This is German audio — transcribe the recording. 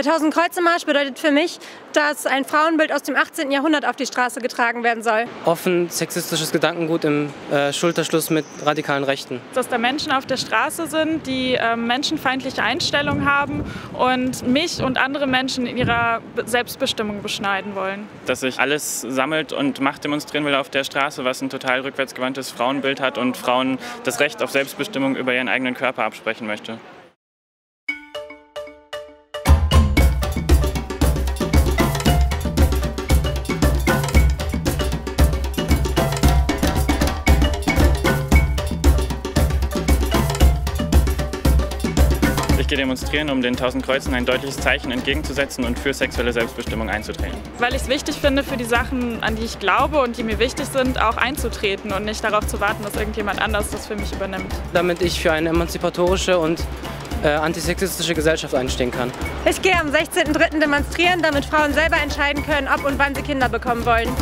Der 1000-Kreuze-Marsch bedeutet für mich, dass ein Frauenbild aus dem 18. Jahrhundert auf die Straße getragen werden soll. Offen, sexistisches Gedankengut im Schulterschluss mit radikalen Rechten. Dass da Menschen auf der Straße sind, die menschenfeindliche Einstellungen haben und mich und andere Menschen in ihrer Selbstbestimmung beschneiden wollen. Dass sich alles sammelt und Macht demonstrieren will auf der Straße, was ein total rückwärtsgewandtes Frauenbild hat und Frauen das Recht auf Selbstbestimmung über ihren eigenen Körper absprechen möchte. Demonstrieren, um den 1000 Kreuzen ein deutliches Zeichen entgegenzusetzen und für sexuelle Selbstbestimmung einzutreten. Weil ich es wichtig finde, für die Sachen, an die ich glaube und die mir wichtig sind, auch einzutreten und nicht darauf zu warten, dass irgendjemand anders das für mich übernimmt. Damit ich für eine emanzipatorische und antisexistische Gesellschaft einstehen kann. Ich gehe am 16.03. demonstrieren, damit Frauen selber entscheiden können, ob und wann sie Kinder bekommen wollen.